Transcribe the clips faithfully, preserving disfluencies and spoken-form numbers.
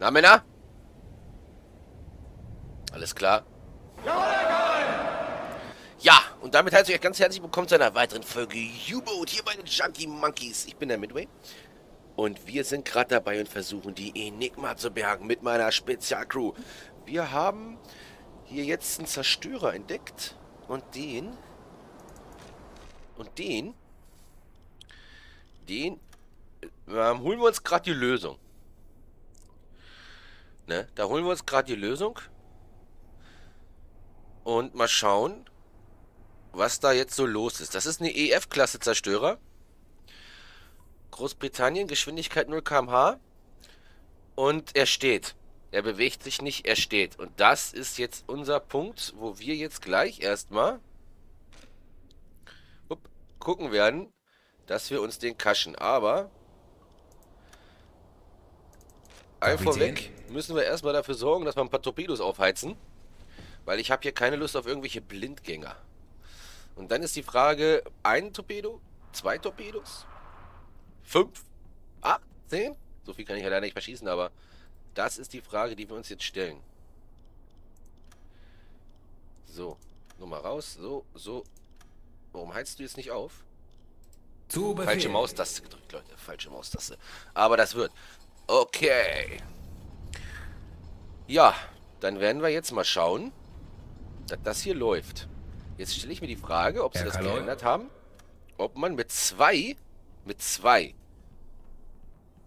Na, Männer? Alles klar. Ja, und damit heiße ich euch ganz herzlich willkommen zu einer weiteren Folge U Boat hier bei den Junky Monkeys. Ich bin der Mindway. Und wir sind gerade dabei und versuchen, die Enigma zu bergen mit meiner Spezialcrew. Wir haben hier jetzt einen Zerstörer entdeckt. Und den... Und den... Den... Ähm, holen wir uns gerade die Lösung. Ne? Da holen wir uns gerade die Lösung. Und mal schauen, was da jetzt so los ist. Das ist eine E F-Klasse Zerstörer. Großbritannien, Geschwindigkeit null Kilometer pro Stunde. Und er steht. Er bewegt sich nicht, er steht. Und das ist jetzt unser Punkt, wo wir jetzt gleich erstmal gucken werden, dass wir uns den kaschen. Aber einfach weg müssen wir erstmal dafür sorgen, dass wir ein paar Torpedos aufheizen. Weil ich habe hier keine Lust auf irgendwelche Blindgänger. Und dann ist die Frage, ein Torpedo, zwei Torpedos, fünf, acht, zehn. So viel kann ich ja leider nicht verschießen, aber das ist die Frage, die wir uns jetzt stellen. So, nochmal raus. So, so. Warum heizt du jetzt nicht auf? Zu Befehl. Falsche Maustaste gedrückt, Leute. Falsche Maustaste. Aber das wird. Okay. Ja, dann werden wir jetzt mal schauen, dass das hier läuft. Jetzt stelle ich mir die Frage, ob sie ja, das Kaleun. geändert haben. Ob man mit zwei, mit zwei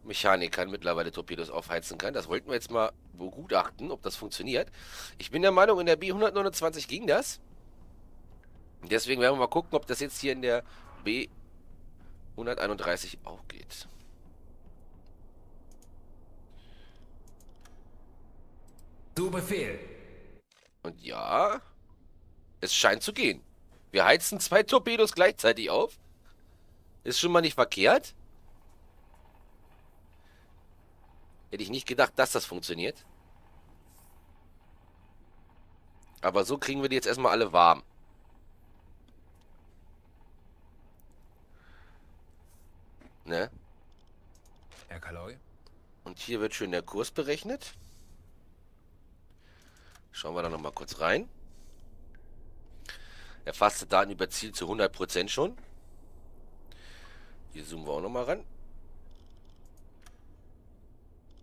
Mechanikern mittlerweile Torpedos aufheizen kann. Das wollten wir jetzt mal begutachten, ob das funktioniert. Ich bin der Meinung, in der B hundertneunundzwanzig ging das. Deswegen werden wir mal gucken, ob das jetzt hier in der B hunderteinunddreißig auch geht. Zu Befehl. Und ja, es scheint zu gehen. Wir heizen zwei Torpedos gleichzeitig auf. Ist schon mal nicht verkehrt. Hätte ich nicht gedacht, dass das funktioniert. Aber so kriegen wir die jetzt erstmal alle warm. Ne? Herr Kaleun. Und hier wird schön der Kurs berechnet. Schauen wir da nochmal kurz rein. Erfasste Daten über Ziel zu hundert Prozent schon. Hier zoomen wir auch nochmal ran.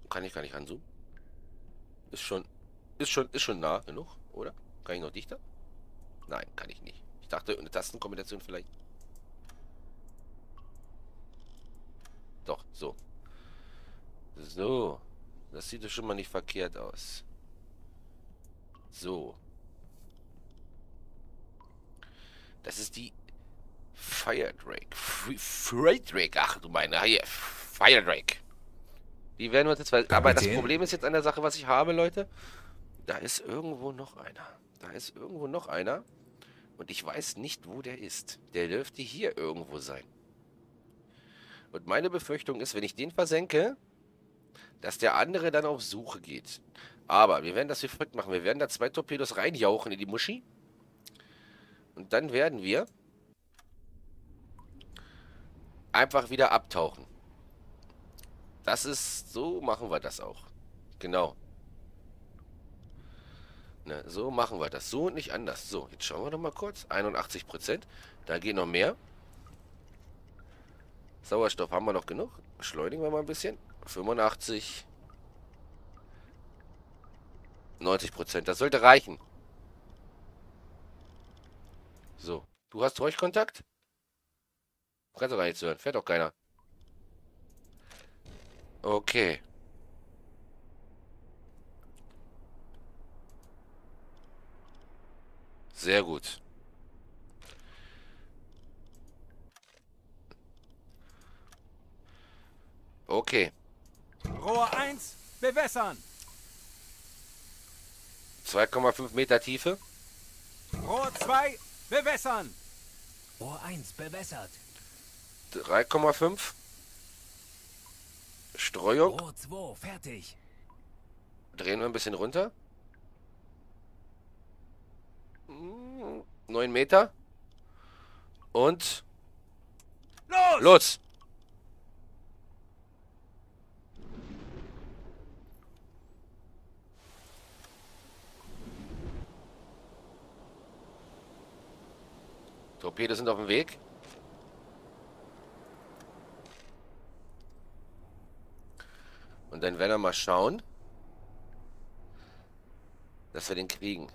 Kann ich gar nicht ranzoomen. Ist schon, ist schon, ist schon nah genug, oder? Kann ich noch dichter? Nein, kann ich nicht. Ich dachte, eine Tastenkombination vielleicht. Doch, so. So. Das sieht doch schon mal nicht verkehrt aus. So. Das ist die Firedrake. Firedrake, ach du meine, hier. Firedrake. Die werden wir jetzt, weil, aber das Problem ist jetzt an der Sache, was ich habe, Leute. Da ist irgendwo noch einer. Da ist irgendwo noch einer. Und ich weiß nicht, wo der ist. Der dürfte hier irgendwo sein. Und meine Befürchtung ist, wenn ich den versenke, dass der andere dann auf Suche geht. Aber wir werden das wie folgt machen. Wir werden da zwei Torpedos reinjauchen in die Muschi. Und dann werden wir einfach wieder abtauchen. Das ist, so machen wir das auch. Genau. Na, so machen wir das. So und nicht anders. So, jetzt schauen wir noch mal kurz. einundachtzig Prozent. Da geht noch mehr. Sauerstoff haben wir noch genug. Beschleunigen wir mal ein bisschen. fünfundachtzig. neunzig Prozent. Das sollte reichen. So. Du hast Räuchkontakt? Kannst du gar nichts hören. Fährt doch keiner. Okay. Sehr gut. Okay. Rohr eins, bewässern. zwei Komma fünf Meter Tiefe. Rohr zwei, bewässern. Rohr eins, bewässert. drei Komma fünf. Streuung. Rohr zwei, fertig. Drehen wir ein bisschen runter. neun Meter. Und... Los! Los! Torpedos sind auf dem Weg. Und dann werden wir mal schauen, dass wir den kriegen.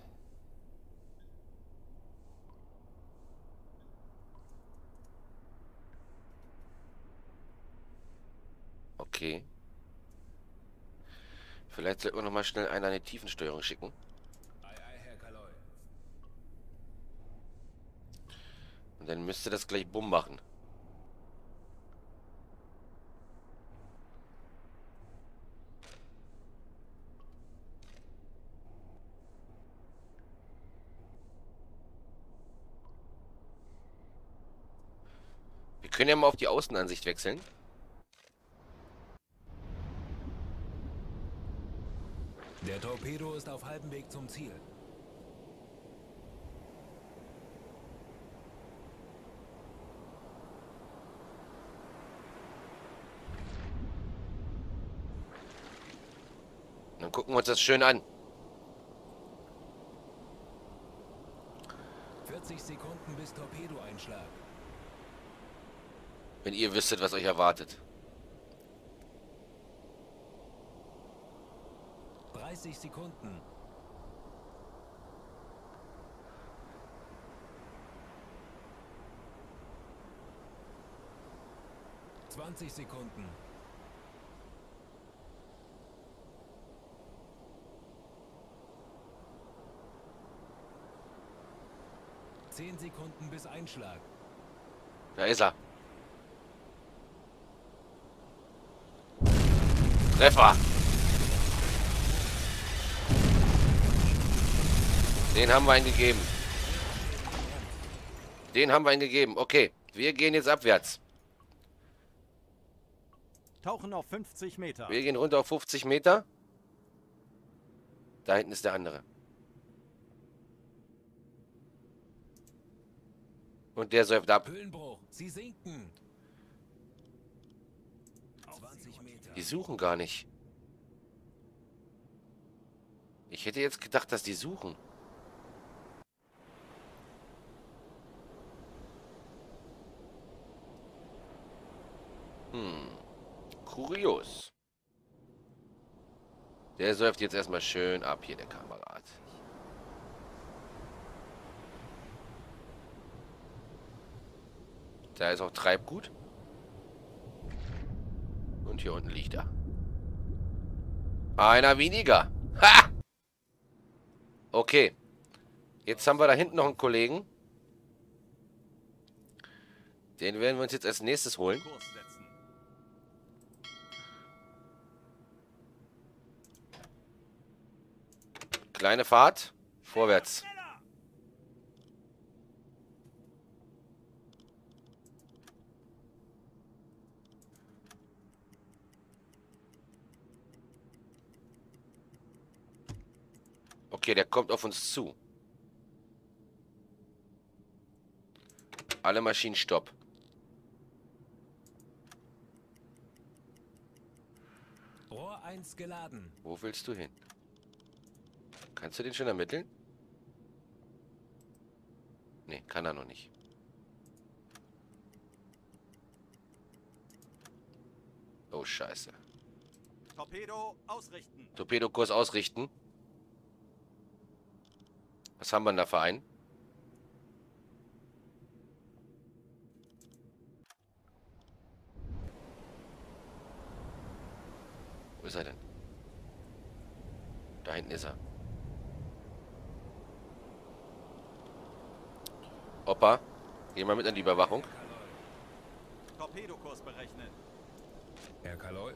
Okay. Vielleicht sollten wir noch mal schnell einen an die Tiefensteuerung schicken. Und dann müsste das gleich bumm machen. Wir können ja mal auf die Außenansicht wechseln. Der Torpedo ist auf halbem Weg zum Ziel. Dann gucken wir uns das schön an. vierzig Sekunden bis Torpedoeinschlag. Wenn ihr wüsstet, was euch erwartet. dreißig Sekunden. zwanzig Sekunden. zehn Sekunden bis Einschlag. Da ist er. Treffer. Den haben wir eingegeben. Den haben wir eingegeben. Okay, wir gehen jetzt abwärts. Tauchen auf fünfzig Meter. Wir gehen runter auf fünfzig Meter. Da hinten ist der andere. Und der säuft ab. Höhlenbruch. Sie sinken. zwanzig Meter. Die suchen gar nicht. Ich hätte jetzt gedacht, dass die suchen. Hm. Kurios. Der säuft jetzt erstmal schön ab hier, der Kamerad. Da ist auch Treibgut. Und hier unten liegt er. Einer weniger. Ha! Okay. Jetzt haben wir da hinten noch einen Kollegen. Den werden wir uns jetzt als nächstes holen. Kleine Fahrt. Vorwärts. Okay, der kommt auf uns zu. Alle Maschinen stopp. Rohr eins geladen. Wo willst du hin? Kannst du den schon ermitteln? Nee, kann er noch nicht. Oh, scheiße. Torpedo ausrichten. Torpedokurs ausrichten. Was haben wir denn da für einen? Wo ist er denn? Da hinten ist er. Opa, geh mal mit an die Überwachung. Torpedokurs berechnen. Herr Kaleun.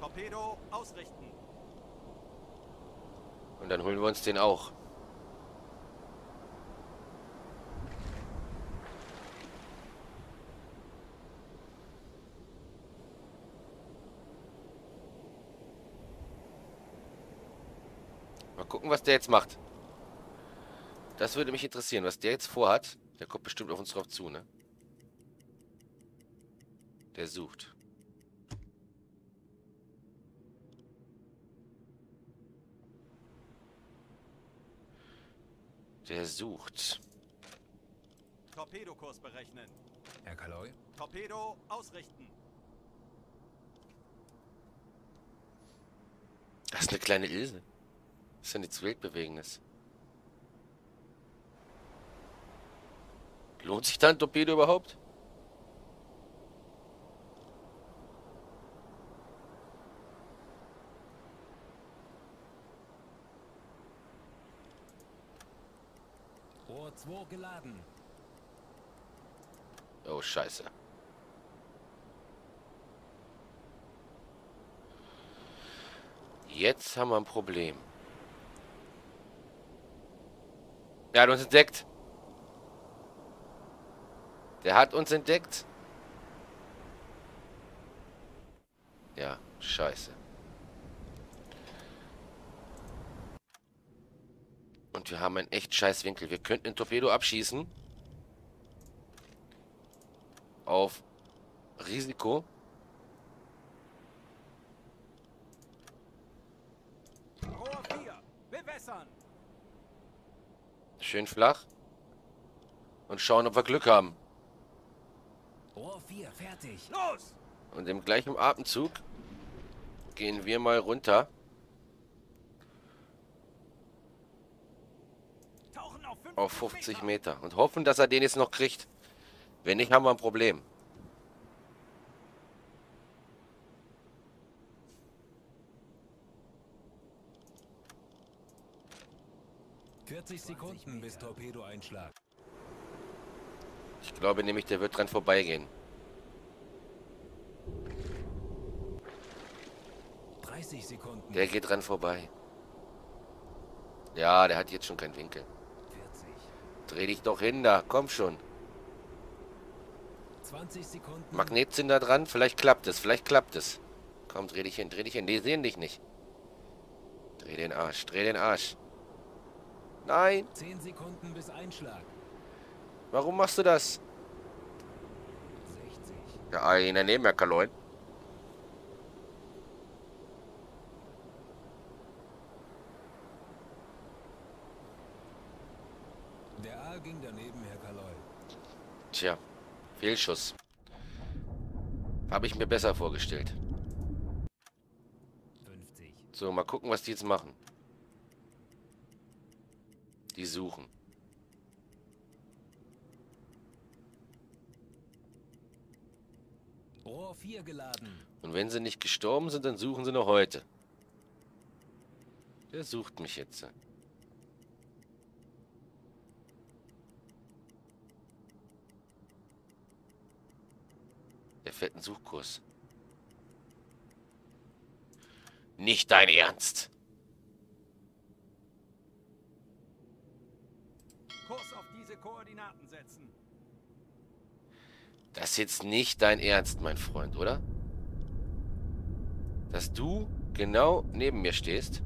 Torpedo ausrichten. Und dann holen wir uns den auch. Mal gucken, was der jetzt macht. Das würde mich interessieren, was der jetzt vorhat. Der kommt bestimmt auf uns drauf zu, ne? Der sucht. Der sucht. Torpedokurs berechnen. Herr Kaleun? Torpedo ausrichten. Das ist eine kleine Ilse. Das ist ja nichts Weltbewegendes. Lohnt sich da ein Torpedo überhaupt? Rohr zwei geladen. Oh, scheiße. Jetzt haben wir ein Problem. Er hat uns entdeckt. Der hat uns entdeckt. Ja, scheiße. Und wir haben einen echt scheiß Winkel. Wir könnten den Torpedo abschießen. Auf Risiko. Schön flach. Und schauen, ob wir Glück haben. Rohr vier, fertig. Los! Und im gleichen Atemzug gehen wir mal runter. Tauchen auf fünfzig, auf fünfzig Meter. Meter. Und hoffen, dass er den jetzt noch kriegt. Wenn nicht, haben wir ein Problem. vierzig Sekunden bis Torpedoeinschlag. Ich glaube nämlich, der wird dran vorbeigehen. dreißig Sekunden. Der geht dran vorbei. Ja, der hat jetzt schon keinen Winkel. vierzig. Dreh dich doch hin da, komm schon. zwanzig Sekunden. Magnet sind da dran, vielleicht klappt es, vielleicht klappt es. Komm, dreh dich hin, dreh dich hin, die sehen dich nicht. Dreh den Arsch, dreh den Arsch. Nein. zehn Sekunden bis Einschlag. Warum machst du das? sechzig. Ja, einer neben mir, Kaleun. Der A ging daneben, Herr Kaleun. Tja, Fehlschuss. Habe ich mir besser vorgestellt. fünfzig. So, mal gucken, was die jetzt machen. Die suchen. Rohr vier geladen. Und wenn sie nicht gestorben sind, dann suchen sie noch heute. Der sucht mich jetzt. Der fährt einen Suchkurs. Nicht dein Ernst. Kurs auf diese Koordinaten setzen. Das ist jetzt nicht dein Ernst, mein Freund, oder? Dass du genau neben mir stehst.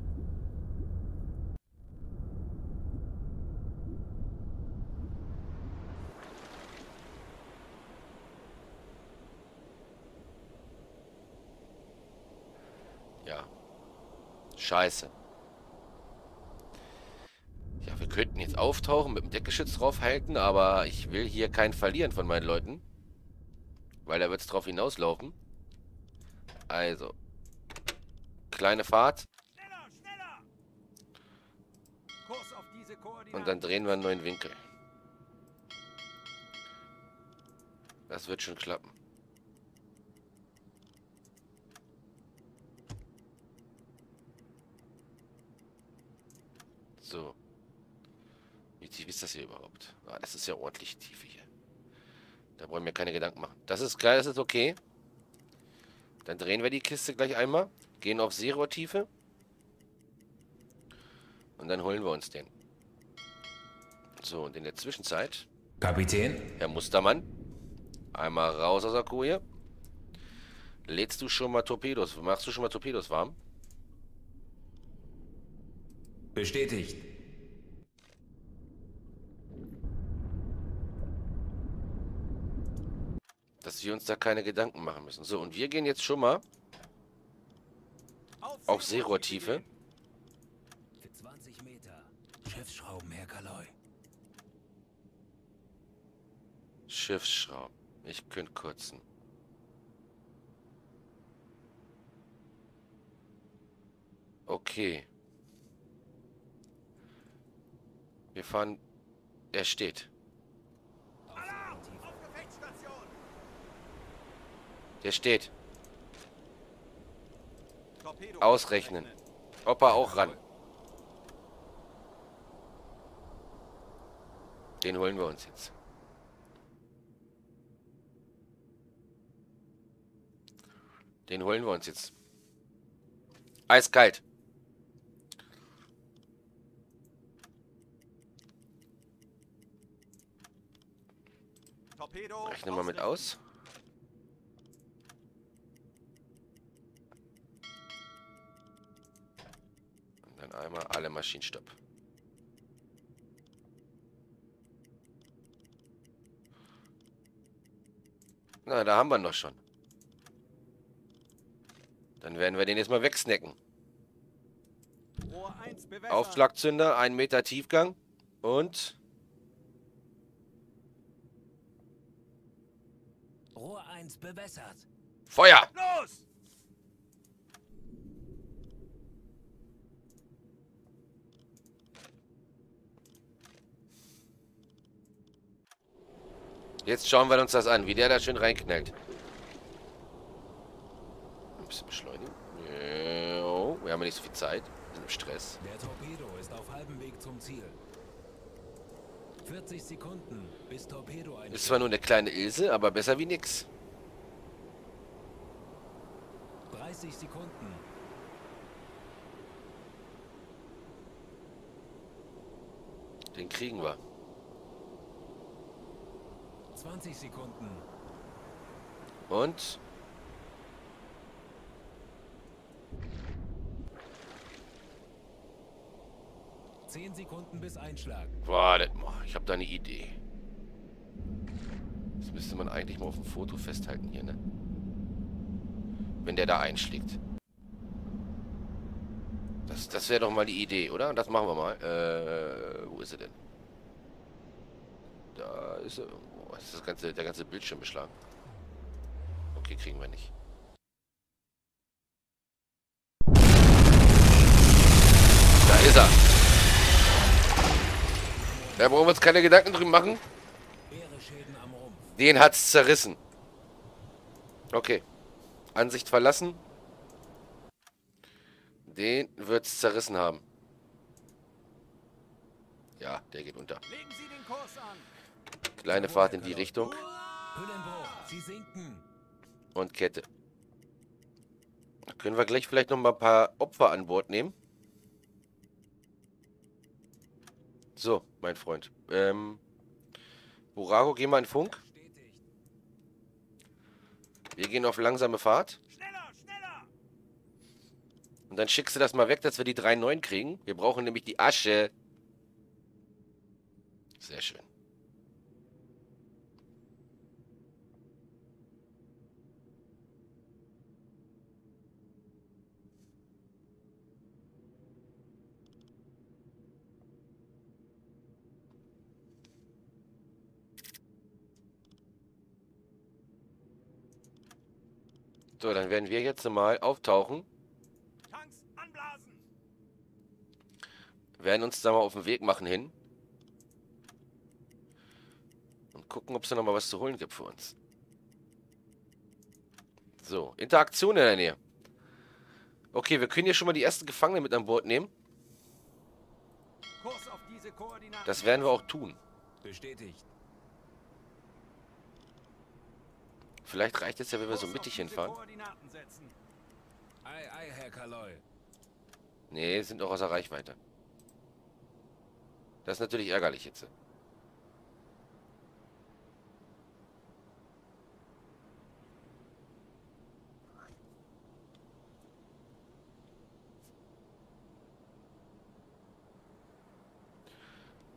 Ja. Scheiße. Ja, wir könnten jetzt auftauchen, mit dem Deckgeschütz draufhalten, aber ich will hier keinen verlieren von meinen Leuten. Weil da wird es drauf hinauslaufen. Also. Kleine Fahrt. Schneller, schneller. Kurs auf diese Koordinaten. Und dann drehen wir einen neuen Winkel. Das wird schon klappen. So. Wie tief ist das hier überhaupt? Ah, das ist ja ordentlich tief hier. Da wollen wir keine Gedanken machen. Das ist klar, das ist okay. Dann drehen wir die Kiste gleich einmal. Gehen auf Zero-Tiefe. Und dann holen wir uns den. So, und in der Zwischenzeit... Kapitän? Herr Mustermann. Einmal raus aus der Kuh hier. Lädst du schon mal Torpedos? Machst du schon mal Torpedos warm? Bestätigt. Dass wir uns da keine Gedanken machen müssen. So, und wir gehen jetzt schon mal auf Seerohrtiefe. Für zwanzig Meter. Schiffsschrauben, Herr Kaleun. Schiffsschrauben. Ich könnte kotzen. Okay. Wir fahren... Er steht. Der steht. Ausrechnen. Ob er auch ran. Den holen wir uns jetzt. Den holen wir uns jetzt. Eiskalt. Rechnen wir mal mit aus. Und dann einmal alle Maschinen stopp. Na, da haben wir ihn doch schon. Dann werden wir den jetzt mal wegsnacken. Aufschlagzünder, ein Meter Tiefgang und... Rohr eins bewässert. Feuer! Los! Jetzt schauen wir uns das an, wie der da schön reinknallt. Ein bisschen beschleunigen. Jo, wir haben ja nicht so viel Zeit. Wir sind im Stress. Der Torpedo ist auf halbem Weg zum Ziel. vierzig Sekunden bis Torpedo einsteigt. Ist zwar nur eine kleine Ilse, aber besser wie nix. dreißig Sekunden. Den kriegen wir. zwanzig Sekunden. Und? zehn Sekunden bis Einschlag. Wartet mal, ich habe da eine Idee. Das müsste man eigentlich mal auf dem Foto festhalten hier, ne? Wenn der da einschlägt. Das, das wäre doch mal die Idee, oder? Das machen wir mal. Äh, wo ist er denn? Da ist er. Oh, ist das ganze, der ganze Bildschirm beschlagen. Okay, kriegen wir nicht. Da ist er. Da brauchen wir uns keine Gedanken drüber machen. Den hat's zerrissen. Okay. Ansicht verlassen. Den wird's zerrissen haben. Ja, der geht unter. Legen Sie den Kurs an. Kleine Fahrt in die Richtung. Sie sinken. Und Kette. Da können wir gleich vielleicht noch mal ein paar Opfer an Bord nehmen. So, mein Freund. Ähm, Burago, geh mal in Funk. Wir gehen auf langsame Fahrt. Schneller, schneller! Und dann schickst du das mal weg, dass wir die drei neun kriegen. Wir brauchen nämlich die Asche. Sehr schön. So, dann werden wir jetzt mal auftauchen. Tanks anblasen. Werden uns da mal auf den Weg machen hin. Und gucken, ob es da nochmal was zu holen gibt für uns. So, Interaktion in der Nähe. Okay, wir können hier schon mal die ersten Gefangenen mit an Bord nehmen. Kurs auf diese Koordinaten. Das werden wir auch tun. Bestätigt. Vielleicht reicht es ja, wenn wir so mittig hinfahren. Nee, sind auch außer Reichweite. Das ist natürlich ärgerlich jetzt.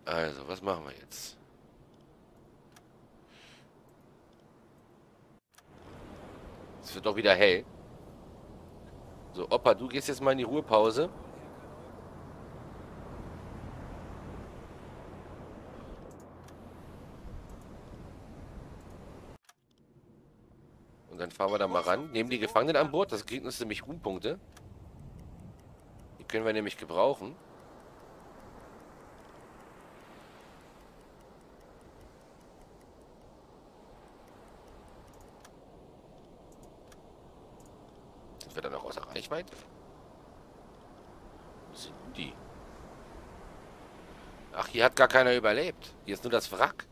Also, was machen wir jetzt? Es wird doch wieder hell. So, Opa, du gehst jetzt mal in die Ruhepause. fahren wir da mal ran. Nehmen die Gefangenen an Bord. Das kriegt uns nämlich Ruhmpunkte. Die können wir nämlich gebrauchen. Sind wir da noch außer Reichweite? Wo sind die? Ach, hier hat gar keiner überlebt. Hier ist nur das Wrack.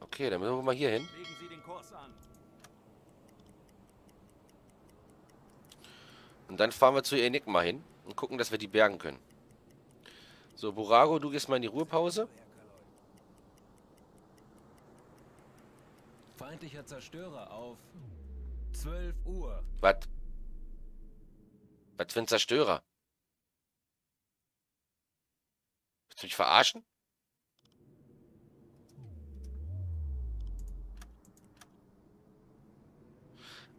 Okay, dann müssen wir mal hier hin. Legen Sie den Kurs an. Und dann fahren wir zu Enigma hin und gucken, dass wir die bergen können. So, Burago, du gehst mal in die Ruhepause. Feindlicher Zerstörer auf zwölf Uhr. Was? Was für ein Zerstörer? Willst du mich verarschen?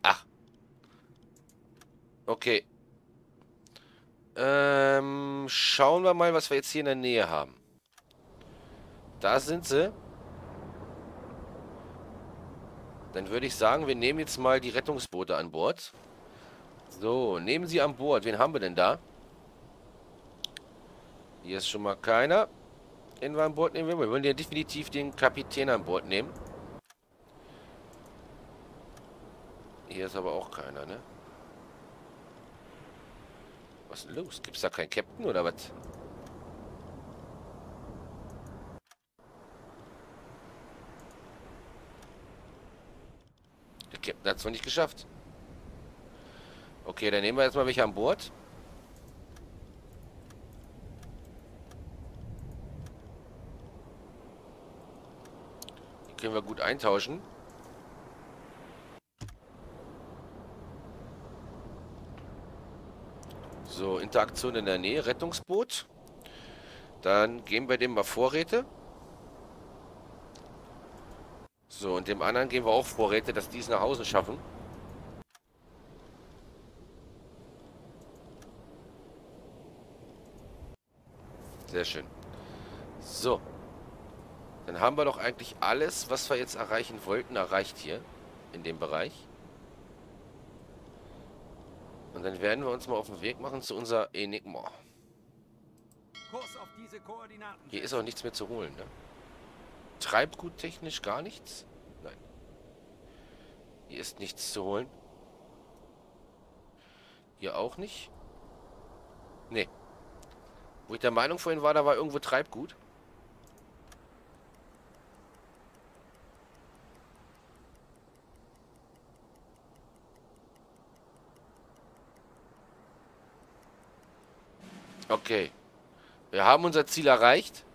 Ach. Okay. Ähm, schauen wir mal, was wir jetzt hier in der Nähe haben. Da sind sie. Dann würde ich sagen, wir nehmen jetzt mal die Rettungsboote an Bord. So, nehmen sie an Bord. Wen haben wir denn da? Hier ist schon mal keiner. Den wir an Bord nehmen. Wir wollen ja definitiv den Kapitän an Bord nehmen. Hier ist aber auch keiner, ne? Was ist denn los? Gibt's da keinen Captain oder was? Der Captain hat es noch nicht geschafft. Okay, dann nehmen wir erstmal welche an Bord. Die können wir gut eintauschen. So, Interaktion in der Nähe, Rettungsboot. Dann geben wir dem mal Vorräte. So, und dem anderen geben wir auch Vorräte, dass die es nach Hause schaffen. Sehr schön. So. Dann haben wir doch eigentlich alles, was wir jetzt erreichen wollten, erreicht hier. In dem Bereich. Und dann werden wir uns mal auf den Weg machen zu unserer Enigma. Kurs auf diese Koordinaten. Hier ist auch nichts mehr zu holen, ne? Treibgut technisch gar nichts? Nein. Hier ist nichts zu holen. Hier auch nicht. Nee. Wo ich der Meinung vorhin war, da war irgendwo Treibgut. Okay. Wir haben unser Ziel erreicht.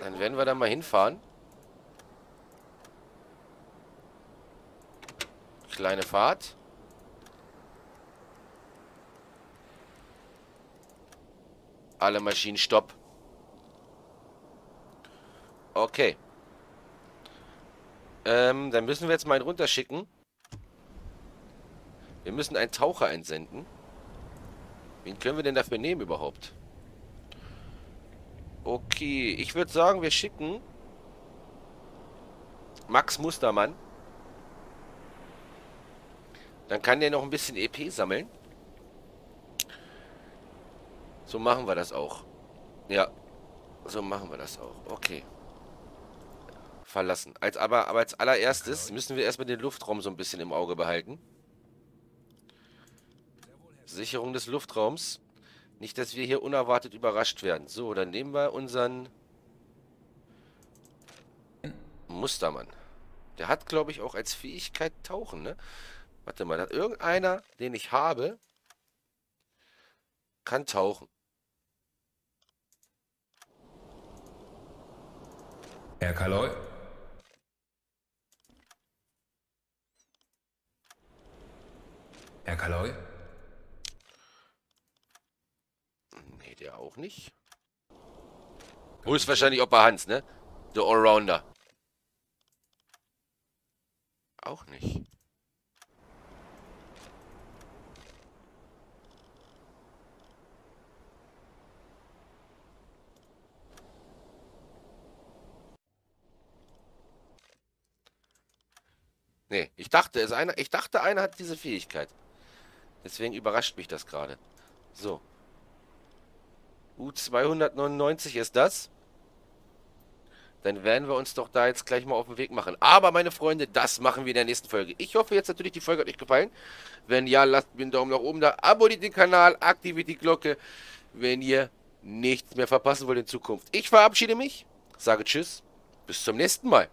Dann werden wir da mal hinfahren. Kleine Fahrt. Alle Maschinen, stopp. Okay. Ähm, dann müssen wir jetzt mal einen runterschicken. Wir müssen einen Taucher einsenden. Wen können wir denn dafür nehmen überhaupt? Okay, ich würde sagen, wir schicken Max Mustermann. Dann kann der noch ein bisschen E P sammeln. So machen wir das auch. Ja, so machen wir das auch. Okay. Verlassen. Als, aber, aber als allererstes müssen wir erstmal den Luftraum so ein bisschen im Auge behalten. Sicherung des Luftraums. Nicht, dass wir hier unerwartet überrascht werden. So, dann nehmen wir unseren Mustermann. Der hat, glaube ich, auch als Fähigkeit Tauchen, ne? Warte mal, hat irgendeiner, den ich habe, kann tauchen. Herr Kaleun. Herr Kaleun. Der auch nicht. Höchstwahrscheinlich Opa Hans, ne? Der Allrounder. Auch nicht. Nee, ich dachte, es einer, ich dachte, einer hat diese Fähigkeit. Deswegen überrascht mich das gerade. So. U zweihundertneunundneunzig ist das. Dann werden wir uns doch da jetzt gleich mal auf den Weg machen. Aber, meine Freunde, das machen wir in der nächsten Folge. Ich hoffe jetzt natürlich, die Folge hat euch gefallen. Wenn ja, lasst mir einen Daumen nach oben da. Abonniert den Kanal, aktiviert die Glocke, wenn ihr nichts mehr verpassen wollt in Zukunft. Ich verabschiede mich, sage Tschüss, bis zum nächsten Mal.